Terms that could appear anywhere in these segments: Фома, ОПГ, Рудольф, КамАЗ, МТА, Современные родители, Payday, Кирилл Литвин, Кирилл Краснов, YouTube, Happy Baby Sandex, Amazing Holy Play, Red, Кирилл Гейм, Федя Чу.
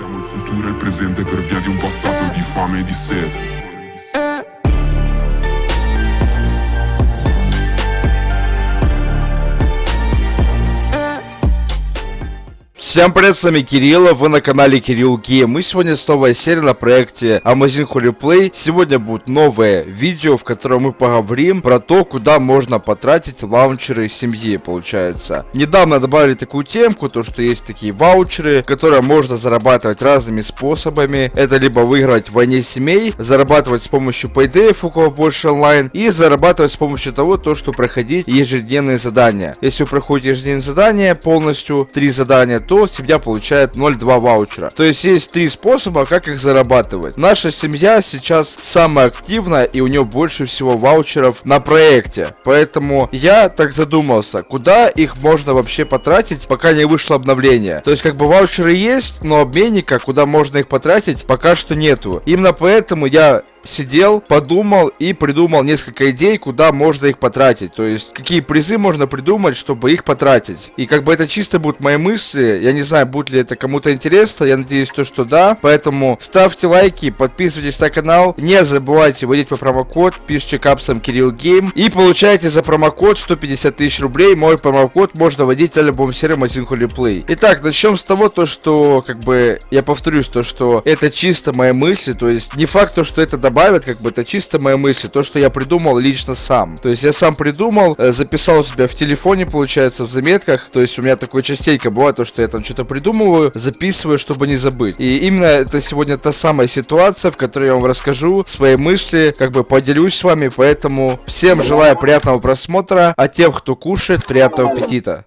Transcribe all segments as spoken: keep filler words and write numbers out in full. Siamo il futuro e il presente per via di un passato di fame e di sete. Всем привет, с вами Кирилл, вы на канале Кирилл Гейм. Мы сегодня с новой серии на проекте Amazing Holy Play. Сегодня будет новое видео, в котором мы поговорим про то, куда можно потратить ваучеры семьи, получается. Недавно добавили такую темку, то что есть такие ваучеры, которые можно зарабатывать разными способами. Это либо выиграть в войне семей, зарабатывать с помощью Payday, у кого больше онлайн, и зарабатывать с помощью того, то что проходить ежедневные задания. Если вы проходите ежедневные задания, полностью три задания, то семья получает ноль целых две десятых ваучера. То есть есть три способа, как их зарабатывать. Наша семья сейчас самая активная, и у нее больше всего ваучеров на проекте. Поэтому я так задумался, куда их можно вообще потратить, пока не вышло обновление. То есть как бы ваучеры есть, но обменника, куда можно их потратить, пока что нету. Именно поэтому я сидел, подумал и придумал несколько идей, куда можно их потратить. То есть, какие призы можно придумать, чтобы их потратить. И как бы это чисто будут мои мысли. Я не знаю, будет ли это кому-то интересно. Я надеюсь, то, что да. Поэтому ставьте лайки, подписывайтесь на канал. Не забывайте вводить мой промокод. Пишите капсом Кирилл Гейм. И получайте за промокод сто пятьдесят тысяч рублей. Мой промокод можно вводить на любом сервисе Amazing Holy Play. Итак, начнем с того, то, что как бы я повторюсь, то, что это чисто мои мысли. То есть, не факт, то, что это да. Добавят, как бы это чисто мои мысли, то что я придумал лично сам. То есть я сам придумал, записал у себя в телефоне, получается, в заметках. То есть у меня такое частенько бывает, то что я там что-то придумываю, записываю, чтобы не забыть. И именно это сегодня та самая ситуация, в которой я вам расскажу свои мысли, как бы поделюсь с вами. Поэтому всем желаю приятного просмотра, а тем, кто кушает, приятного аппетита.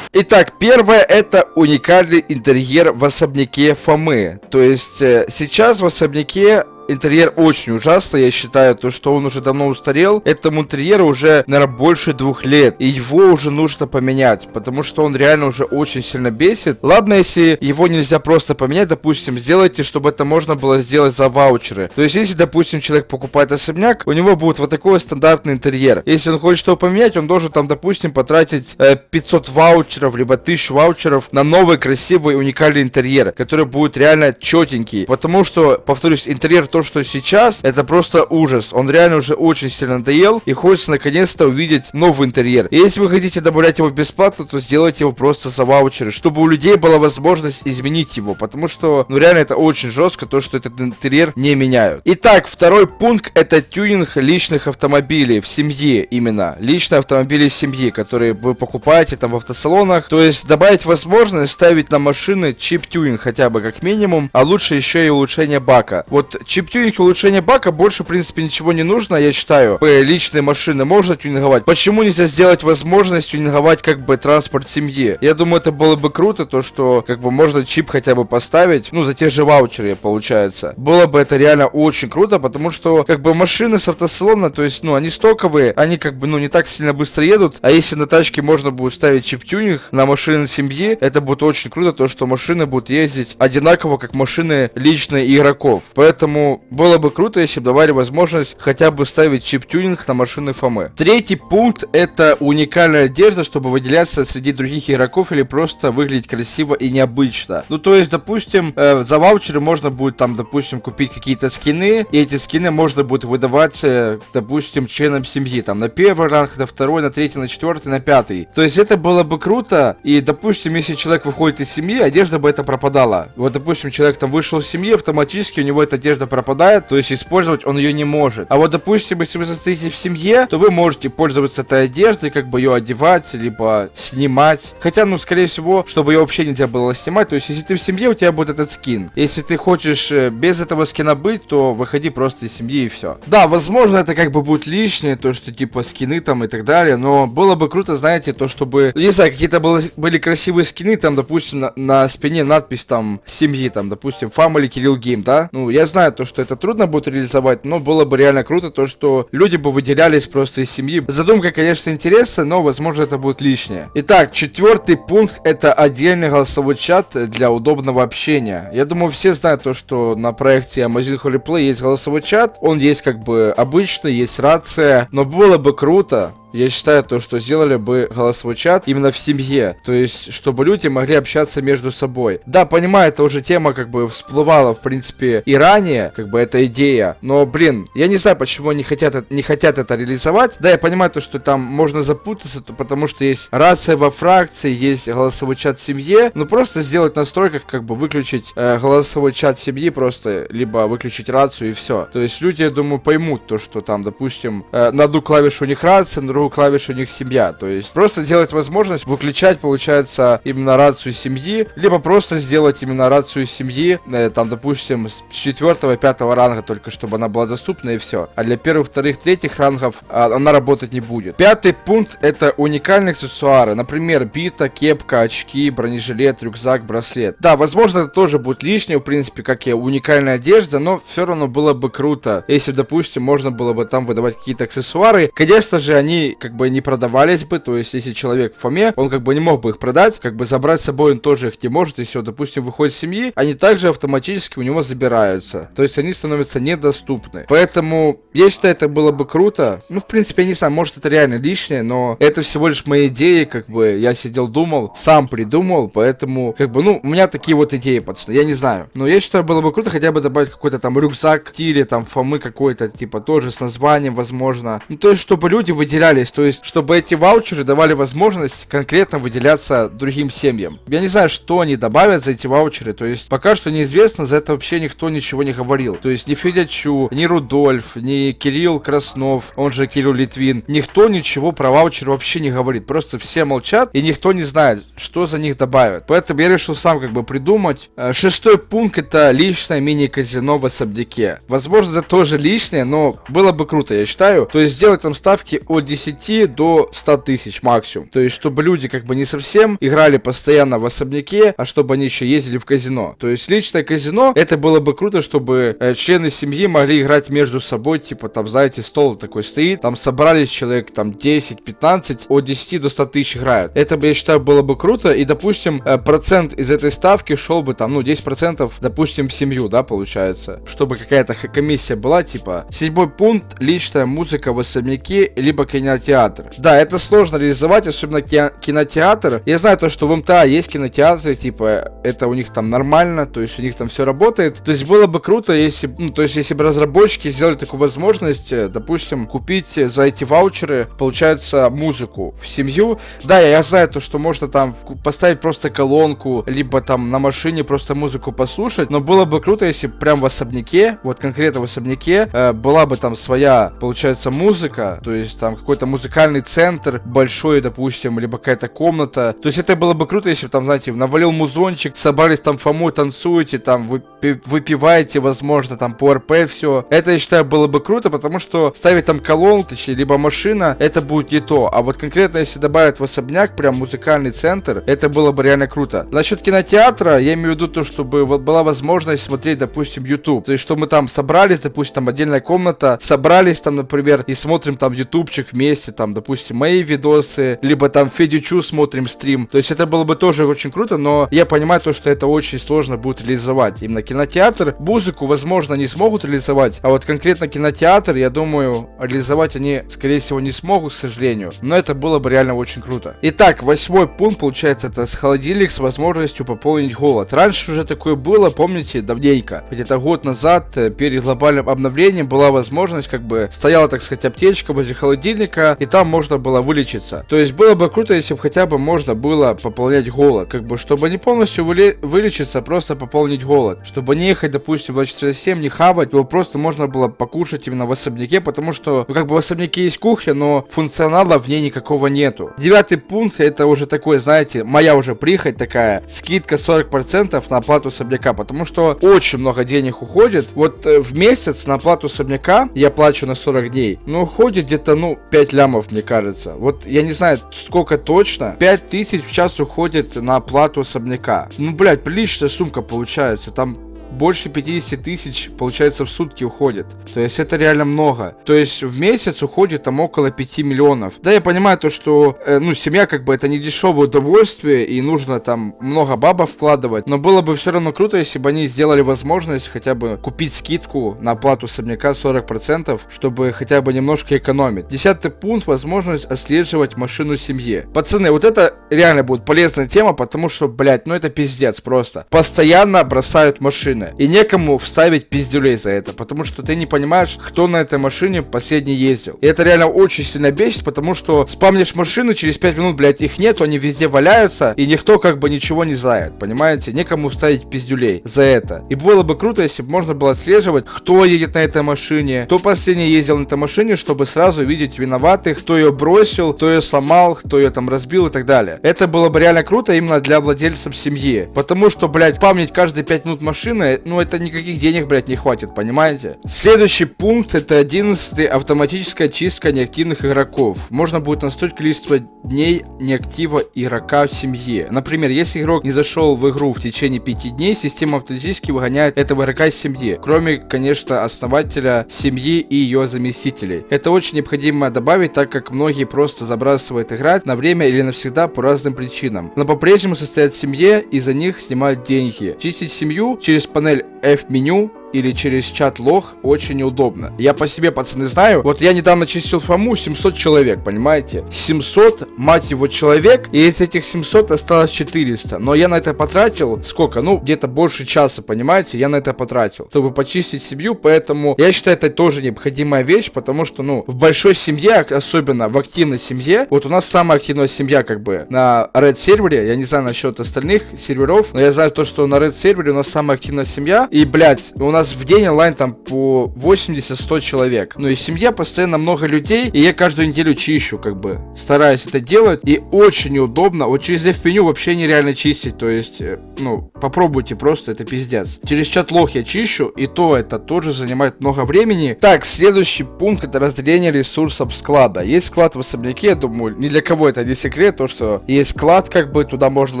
Итак, первое — это уникальный интерьер в особняке Фомы. То есть сейчас в особняке интерьер очень ужасный, я считаю, то, что он уже давно устарел. Этому интерьеру уже, наверное, больше двух лет. И его уже нужно поменять, потому что он реально уже очень сильно бесит. Ладно, если его нельзя просто поменять, допустим, сделайте, чтобы это можно было сделать за ваучеры. То есть, если, допустим, человек покупает особняк, у него будет вот такой стандартный интерьер. Если он хочет его поменять, он должен там, допустим, потратить э, пятьсот ваучеров, либо тысячу ваучеров на новый, красивый, уникальный интерьер, который будет реально четенький. Потому что, повторюсь, интерьер тоже, что сейчас, это просто ужас. Он реально уже очень сильно надоел, и хочется наконец-то увидеть новый интерьер. И если вы хотите добавлять его бесплатно, то сделайте его просто за ваучеры, чтобы у людей была возможность изменить его, потому что, ну реально, это очень жестко, то что этот интерьер не меняют. Итак, второй пункт — это тюнинг личных автомобилей в семье, именно личные автомобили семьи, которые вы покупаете там в автосалонах. То есть добавить возможность ставить на машины чип-тюнинг хотя бы как минимум, а лучше еще и улучшение бака. Вот чип тюнинг, улучшение бака, больше в принципе ничего не нужно, я считаю. Личные машины можно тюнинговать. Почему нельзя сделать возможность тюнинговать как бы транспорт семьи? Я думаю, это было бы круто, то что как бы можно чип хотя бы поставить, ну за те же ваучеры получается. Было бы это реально очень круто, потому что как бы машины с автосалона, то есть ну они стоковые, они как бы ну не так сильно быстро едут, а если на тачке можно будет ставить чип-тюнинг на машины семьи, это будет очень круто, то что машины будут ездить одинаково, как машины личные игроков. Поэтому было бы круто, если бы давали возможность хотя бы ставить чип-тюнинг на машины Фомы. Третий пункт — это уникальная одежда, чтобы выделяться среди других игроков или просто выглядеть красиво и необычно. Ну то есть, допустим, э, за ваучеры можно будет там, допустим, купить какие-то скины, и эти скины можно будет выдавать, э, допустим, членам семьи, там на первый ранг, на второй, на третий, на четвертый, на пятый. То есть это было бы круто, и, допустим, если человек выходит из семьи, одежда бы это пропадала. Вот, допустим, человек там вышел из семьи, автоматически у него эта одежда пропадает. То есть использовать он ее не может. А вот, допустим, если вы состоите в семье, то вы можете пользоваться этой одеждой, как бы ее одевать, либо снимать. Хотя, ну, скорее всего, чтобы ее вообще нельзя было снимать. То есть, если ты в семье, у тебя будет этот скин. Если ты хочешь без этого скина быть, то выходи просто из семьи и все. Да, возможно, это как бы будет лишнее, то, что типа скины там и так далее. Но было бы круто, знаете, то, чтобы, не знаю, какие-то были красивые скины, там, допустим, на, на спине надпись там семьи, там, допустим, Family Кирилл Гейм, да? Ну, я знаю то, что это трудно будет реализовать, но было бы реально круто то, что люди бы выделялись просто из семьи. Задумка, конечно, интересная, но, возможно, это будет лишнее. Итак, четвертый пункт — это отдельный голосовой чат для удобного общения. Я думаю, все знают то, что на проекте Amazing Holy Play есть голосовой чат, он есть как бы обычный, есть рация, но было бы круто, Я считаю, то, что сделали бы голосовой чат именно в семье. То есть, чтобы люди могли общаться между собой. Да, понимаю, это уже тема как бы всплывала, в принципе, и ранее, как бы эта идея. Но, блин, я не знаю, почему они хотят, не хотят это реализовать. Да, я понимаю, то, что там можно запутаться, то, потому что есть рация во фракции, есть голосовой чат в семье. Но просто сделать в настройках, как бы выключить э, голосовой чат семьи просто, либо выключить рацию и все. То есть, люди, я думаю, поймут то, что там, допустим, э, на одну клавишу у них рация, на клавиш у них семья, то есть просто делать возможность выключать, получается, именно рацию семьи, либо просто сделать именно рацию семьи, э, там, допустим, с четвёртого-пятого ранга только, чтобы она была доступна и все. А для первых, вторых, третьих рангов а, она работать не будет. Пятый пункт — это уникальные аксессуары, например, бита, кепка, очки, бронежилет, рюкзак, браслет. Да, возможно, это тоже будет лишнее, в принципе, как и уникальная одежда, но все равно было бы круто, если, допустим, можно было бы там выдавать какие-то аксессуары. Конечно же, они как бы не продавались бы, то есть если человек в Фоме, он как бы не мог бы их продать, как бы забрать с собой он тоже их не может, если он, допустим, выходит из семьи, они также автоматически у него забираются, то есть они становятся недоступны. Поэтому я считаю, это было бы круто. Ну, в принципе, я не знаю, может это реально лишнее, но это всего лишь мои идеи, как бы я сидел, думал, сам придумал, поэтому, как бы, ну, у меня такие вот идеи, пацаны, я не знаю. Но я считаю, было бы круто хотя бы добавить какой-то там рюкзак, или там Фомы какой-то, типа, тоже с названием, возможно. Ну, то есть, чтобы люди выделяли, то есть, чтобы эти ваучеры давали возможность конкретно выделяться другим семьям. Я не знаю, что они добавят за эти ваучеры, то есть, пока что неизвестно, за это вообще никто ничего не говорил. То есть, ни Федя Чу, ни Рудольф, ни Кирилл Краснов, он же Кирилл Литвин, никто ничего про ваучеры вообще не говорит. Просто все молчат, и никто не знает, что за них добавят. Поэтому я решил сам как бы придумать. Шестой пункт — это личное мини-казино в особняке. Возможно, это тоже лишнее, но было бы круто, я считаю. То есть, сделать там ставки от десяти до ста тысяч максимум. То есть, чтобы люди как бы не совсем играли постоянно в особняке, а чтобы они еще ездили в казино. То есть, личное казино, это было бы круто, чтобы э, члены семьи могли играть между собой, типа, там, знаете, стол такой стоит, там собрались человек, там, десять-пятнадцать, от десяти до ста тысяч играют. Это, я считаю, было бы круто, и, допустим, э, процент из этой ставки шел бы, там, ну, десять процентов, допустим, в семью, да, получается, чтобы какая-то комиссия была, типа. Седьмой пункт — личная музыка в особняке, либо кино кинотеатр. Да, это сложно реализовать, особенно кинотеатр. Я знаю то, что в МТА есть кинотеатры, типа, это у них там нормально, то есть у них там все работает. То есть было бы круто, если, ну, то есть если бы разработчики сделали такую возможность, допустим, купить за эти ваучеры, получается, музыку в семью. Да, я знаю то, что можно там поставить просто колонку, либо там на машине просто музыку послушать, но было бы круто, если прям в особняке, вот конкретно в особняке, э, была бы там своя, получается, музыка, то есть там какой какой-то музыкальный центр большой, допустим, либо какая-то комната. То есть это было бы круто, если бы там, знаете, навалил музончик, собрались там Фому, танцуете, там выпи- выпиваете, возможно, там по РП все. Это, я считаю, было бы круто, потому что ставить там колонки, либо машина, это будет не то. А вот конкретно, если добавят в особняк прям музыкальный центр, это было бы реально круто. Насчет кинотеатра, я имею в виду то, чтобы вот была возможность смотреть, допустим, YouTube. То есть, что мы там собрались, допустим, там отдельная комната, собрались там, например, и смотрим там ютубчик в вместе, там, допустим, мои видосы, либо там Федю Чу смотрим стрим. То есть это было бы тоже очень круто, но я понимаю то, что это очень сложно будет реализовать. Именно кинотеатр, музыку, возможно, не смогут реализовать, а вот конкретно кинотеатр, я думаю, реализовать они, скорее всего, не смогут, к сожалению. Но это было бы реально очень круто. Итак, восьмой пункт, получается, это с холодильник с возможностью пополнить голод. Раньше уже такое было, помните, давненько. Где-то год назад, перед глобальным обновлением, была возможность, как бы, стояла, так сказать, аптечка возле холодильника, и там можно было вылечиться. То есть было бы круто, если бы хотя бы можно было пополнять голод, как бы, чтобы не полностью вылечиться, просто пополнить голод, чтобы не ехать, допустим, двадцать четыре на семь, не хавать, его просто можно было покушать именно в особняке, потому что, ну, как бы в особняке есть кухня, но функционала в ней никакого нету. Девятый пункт — это уже такой, знаете, моя уже прихоть такая, скидка сорок процентов на оплату особняка, потому что очень много денег уходит. Вот в месяц на оплату особняка я плачу на сорок дней, но уходит где-то, ну, пять лямов, мне кажется. Вот я не знаю, сколько точно. пять тысяч в час уходит на оплату особняка. Ну, блядь, приличная сумка получается. Там больше пятидесяти тысяч, получается, в сутки уходит. То есть это реально много. То есть в месяц уходит там около пяти миллионов. Да, я понимаю то, что, э, ну, семья как бы это не дешевое удовольствие, и нужно там много бабок вкладывать. Но было бы все равно круто, если бы они сделали возможность хотя бы купить скидку на оплату особняка сорок процентов, чтобы хотя бы немножко экономить. Десятый пункт — возможность отслеживать машину семьи. Пацаны, вот это реально будет полезная тема, потому что, блять, ну это пиздец просто. Постоянно бросают машины, и некому вставить пиздюлей за это, потому что ты не понимаешь, кто на этой машине последний ездил. И это реально очень сильно бесит, потому что спамнишь машины, через пять минут, блять, их нету, они везде валяются, и никто как бы ничего не знает, понимаете? Некому вставить пиздюлей за это. И было бы круто, если бы можно было отслеживать, кто едет на этой машине, кто последний ездил на этой машине, чтобы сразу видеть виноватых, кто ее бросил, кто ее сломал, кто ее там разбил и так далее. Это было бы реально круто именно для владельцев семьи, потому что, блядь, спамнить каждые пять минут машины, ну это никаких денег, блядь, не хватит, понимаете? Следующий пункт — это одиннадцатый, автоматическая чистка неактивных игроков. Можно будет настроить количество дней неактива игрока в семье. Например, если игрок не зашел в игру в течение пяти дней, система автоматически выгоняет этого игрока из семьи, кроме, конечно, основателя семьи и ее заместителей. Это очень необходимо добавить, так как многие просто забрасывают играть на время или навсегда по разным причинам, но по-прежнему состоят в семье и за них снимают деньги. Чистить семью через панель F-меню или через чат лог очень неудобно. Я по себе, пацаны, знаю. Вот я недавно чистил Фому, семьсот человек, понимаете? семьсот, мать его, человек. И из этих семисот осталось четыреста. Но я на это потратил сколько? Ну, где-то больше часа, понимаете? Я на это потратил, чтобы почистить семью. Поэтому я считаю, это тоже необходимая вещь, потому что, ну, в большой семье, особенно в активной семье, вот у нас самая активная семья как бы на Red сервере. Я не знаю насчет остальных серверов, но я знаю то, что на Red сервере у нас самая активная семья. И, блядь, у нас в день онлайн там по восемьдесят-сто человек. Ну и в семье постоянно много людей, и я каждую неделю чищу, как бы стараюсь это делать, и очень неудобно. Вот через F-меню вообще нереально чистить, то есть, ну, попробуйте просто, это пиздец. Через чат лог я чищу, и то это тоже занимает много времени. Так, следующий пункт — это разделение ресурсов склада. Есть склад в особняке, я думаю, ни для кого это не секрет, то что есть склад, как бы туда можно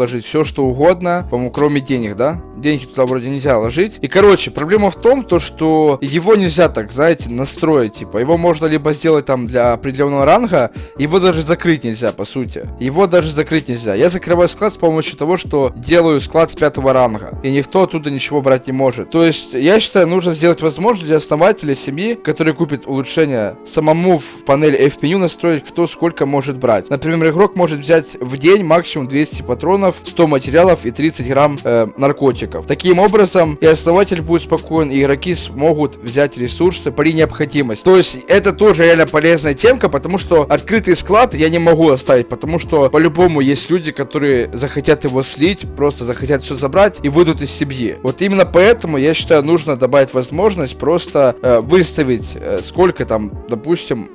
ложить все, что угодно, по-моему, кроме денег, да? Деньги туда вроде нельзя ложить. И, короче, проблема в том, то, что его нельзя так, знаете, настроить, типа, его можно либо сделать там для определенного ранга, его даже закрыть нельзя, по сути, его даже закрыть нельзя. Я закрываю склад с помощью того, что делаю склад с пятого ранга, и никто оттуда ничего брать не может. То есть, я считаю, нужно сделать возможность для основателя семьи, который купит улучшение, самому в панели F-меню настроить, кто сколько может брать. Например, игрок может взять в день максимум двести патронов, сто материалов и тридцать грамм э, наркотиков. Таким образом, и основатель будет спокойно, и игроки смогут взять ресурсы при необходимости. То есть это тоже реально полезная темка, потому что открытый склад я не могу оставить, потому что по-любому есть люди, которые захотят его слить, просто захотят все забрать и выйдут из семьи. Вот именно поэтому я считаю, нужно добавить возможность просто э, выставить э, сколько там, допустим,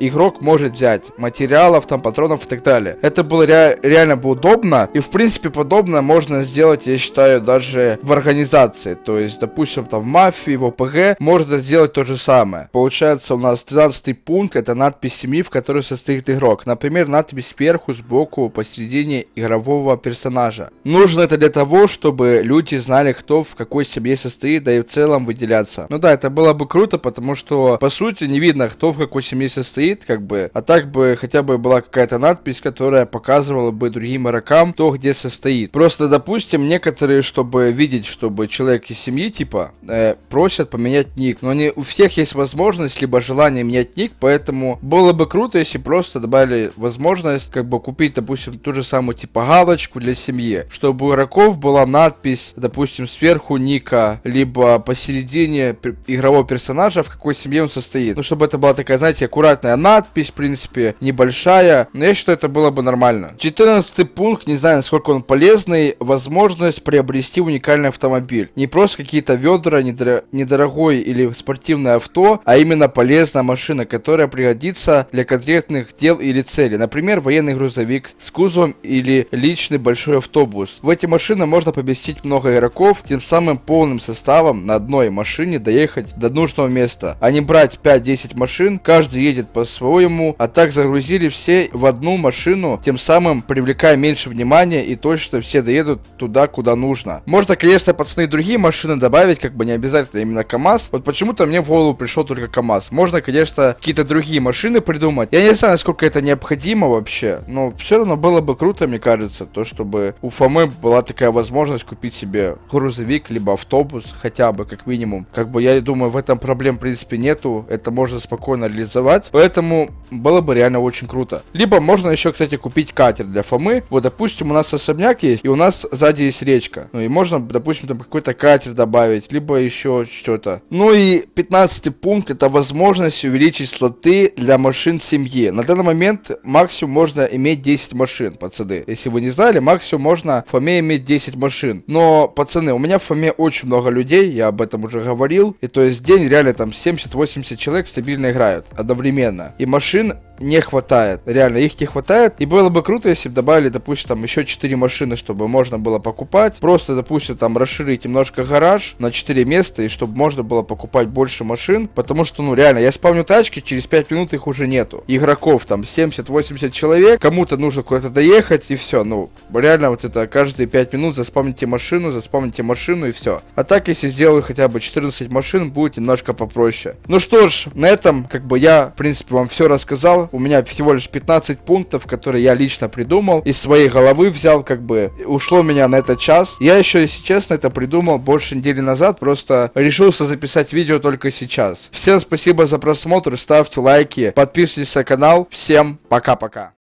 игрок может взять материалов, там, патронов и так далее. Это было ре реально бы удобно. И в принципе подобное можно сделать, я считаю, даже в организации. То есть, допустим, там в мафии, в ОПГ можно сделать то же самое. Получается, у нас тринадцатый пункт — это надпись семьи, в которой состоит игрок. Например, надпись сверху, сбоку, посередине игрового персонажа. Нужно это для того, чтобы люди знали, кто в какой семье состоит, да и в целом выделяться. Ну да, это было бы круто, потому что по сути не видно, кто в какой семье состоит стоит, как бы, а так бы хотя бы была какая-то надпись, которая показывала бы другим игрокам, кто где состоит. Просто, допустим, некоторые, чтобы видеть, чтобы человек из семьи, типа, э, просят поменять ник, но не у всех есть возможность, либо желание менять ник, поэтому было бы круто, если просто добавили возможность, как бы, купить, допустим, ту же самую, типа, галочку для семьи, чтобы у игроков была надпись, допустим, сверху ника, либо посередине игрового персонажа, в какой семье он состоит. Ну, чтобы это была такая, знаете, аккуратная надпись, в принципе, небольшая, но я считаю, это было бы нормально. четырнадцатый пункт, не знаю, насколько он полезный, возможность приобрести уникальный автомобиль. Не просто какие-то ведра, не недор... недорогое или спортивное авто, а именно полезная машина, которая пригодится для конкретных дел или целей. Например, военный грузовик с кузовом или личный большой автобус. В эти машины можно поместить много игроков, тем самым полным составом на одной машине доехать до нужного места, а не брать пять-десять машин, каждый едет по-своему, а так загрузили все в одну машину, тем самым привлекая меньше внимания и точно все доедут туда, куда нужно. Можно, конечно, пацаны, другие машины добавить, как бы не обязательно именно КамАЗ. Вот почему-то мне в голову пришел только КамАЗ. Можно, конечно, какие-то другие машины придумать. Я не знаю, насколько это необходимо вообще, но все равно было бы круто, мне кажется, то, чтобы у Фомы была такая возможность купить себе грузовик, либо автобус, хотя бы, как минимум. Как бы, я думаю, в этом проблем, в принципе, нету. Это можно спокойно реализовать, поэтому было бы реально очень круто. Либо можно еще, кстати, купить катер для Фомы. Вот, допустим, у нас особняк есть, и у нас сзади есть речка. Ну, и можно, допустим, там какой-то катер добавить, либо еще что-то. Ну, и пятнадцатый пункт — это возможность увеличить слоты для машин семьи. На данный момент максимум можно иметь десять машин, пацаны. Если вы не знали, максимум можно в Фоме иметь десять машин. Но, пацаны, у меня в Фоме очень много людей, я об этом уже говорил. И то есть в день реально там семьдесят-восемьдесят человек стабильно играют одновременно. И машин не хватает, реально их не хватает. И было бы круто, если бы добавили, допустим, там еще четыре машины, чтобы можно было покупать. Просто, допустим, там расширить немножко гараж на четыре места, и чтобы можно было покупать больше машин. Потому что, ну, реально, я спавню тачки, через пять минут их уже нету. Игроков там семьдесят-восемьдесят человек, кому-то нужно куда-то доехать, и все. Ну, реально, вот это каждые пять минут заспавните машину, заспавните машину, и все. А так, если сделаю хотя бы четырнадцать машин, будет немножко попроще. Ну что ж, на этом, как бы, я, в принципе, вам все рассказал. У меня всего лишь пятнадцать пунктов, которые я лично придумал, из своей головы взял, как бы, ушло у меня на этот час. Я еще, если честно, это придумал больше недели назад, просто решился записать видео только сейчас. Всем спасибо за просмотр, ставьте лайки, подписывайтесь на канал, всем пока-пока.